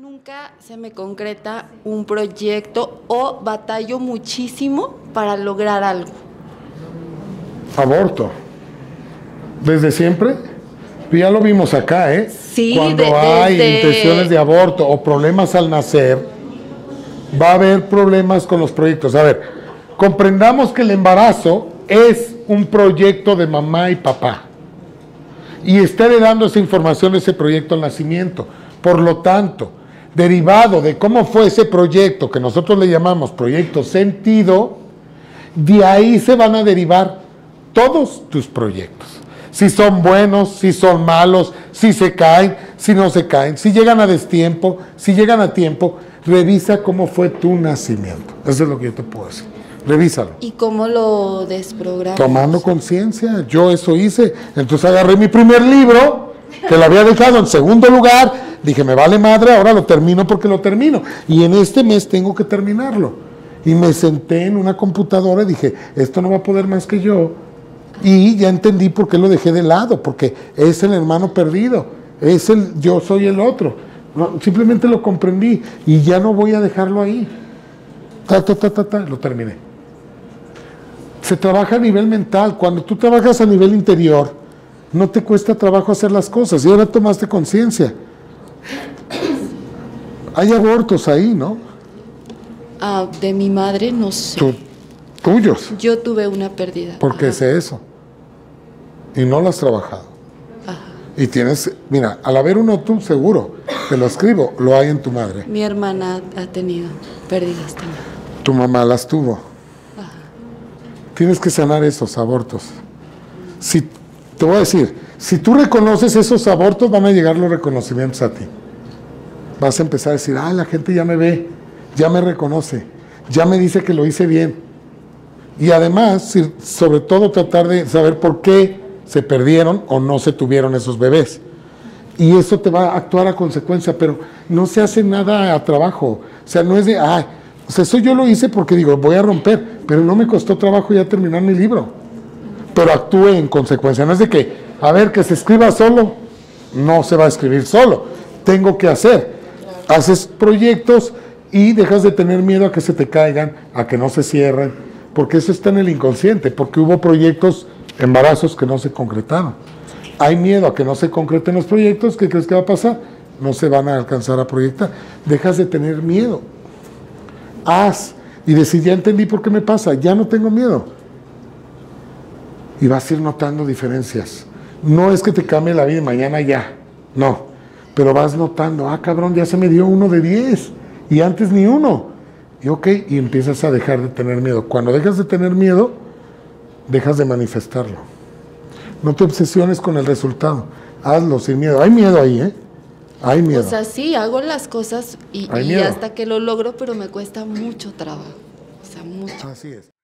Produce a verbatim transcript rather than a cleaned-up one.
Nunca se me concreta un proyecto o batallo muchísimo para lograr algo. Aborto. ¿Desde siempre? Ya lo vimos acá, ¿eh? Sí, cuando de, hay desde... intenciones de aborto o problemas al nacer, va a haber problemas con los proyectos. A ver, comprendamos que el embarazo es un proyecto de mamá y papá. Y está heredando esa información, ese proyecto al nacimiento. Por lo tanto, derivado de cómo fue ese proyecto, que nosotros le llamamos proyecto sentido, de ahí se van a derivar todos tus proyectos. Si son buenos, si son malos, si se caen, si no se caen, si llegan a destiempo, si llegan a tiempo, revisa cómo fue tu nacimiento. Eso es lo que yo te puedo decir. Revísalo. ¿Y cómo lo desprogramas? Tomando conciencia. Yo eso hice. Entonces agarré mi primer libro, que lo había dejado en segundo lugar. Dije, me vale madre, ahora lo termino porque lo termino. Y en este mes tengo que terminarlo. Y me senté en una computadora y dije, esto no va a poder más que yo. Y ya entendí por qué lo dejé de lado, porque es el hermano perdido, es el yo soy el otro. No, simplemente lo comprendí y ya no voy a dejarlo ahí. Ta, ta, ta, ta, ta, lo terminé. Se trabaja a nivel mental. Cuando tú trabajas a nivel interior, no te cuesta trabajo hacer las cosas. Y ahora tomaste conciencia. Hay abortos ahí, ¿no? Ah, de mi madre, no sé. ¿Tú? Tuyos. Yo tuve una pérdida. Porque sé eso. Y no lo has trabajado. Ajá. Y tienes, mira, al haber uno tú, seguro, te lo escribo, lo hay en tu madre. Mi hermana ha tenido pérdidas también. Tu mamá las tuvo. Ajá. Tienes que sanar esos abortos. Si, te voy a decir, si tú reconoces esos abortos, van a llegar los reconocimientos a ti. Vas a empezar a decir, ah, la gente ya me ve, ya me reconoce, ya me dice que lo hice bien. Y además, sobre todo, tratar de saber por qué se perdieron o no se tuvieron esos bebés. Y eso te va a actuar a consecuencia, pero no se hace nada a trabajo. O sea, no es de, ah, o sea, eso yo lo hice porque digo, voy a romper, pero no me costó trabajo ya terminar mi libro. Pero actúe en consecuencia. No es de que, a ver, que se escriba solo, no se va a escribir solo. Tengo que hacer. Haces proyectos y dejas de tener miedo a que se te caigan, a que no se cierren. Porque eso está en el inconsciente, porque hubo proyectos, embarazos que no se concretaron. Hay miedo a que no se concreten los proyectos, ¿qué crees que va a pasar? No se van a alcanzar a proyectar. Dejas de tener miedo. Haz y decir, ya entendí por qué me pasa, ya no tengo miedo. Y vas a ir notando diferencias. No es que te cambie la vida mañana ya, no. Pero vas notando, ah cabrón, ya se me dio uno de diez y antes ni uno. Y ok, y empiezas a dejar de tener miedo. Cuando dejas de tener miedo, dejas de manifestarlo. No te obsesiones con el resultado. Hazlo sin miedo. Hay miedo ahí, ¿eh? Hay miedo. O sea, sí, hago las cosas y, y hasta que lo logro, pero me cuesta mucho trabajo. O sea, mucho. Así es.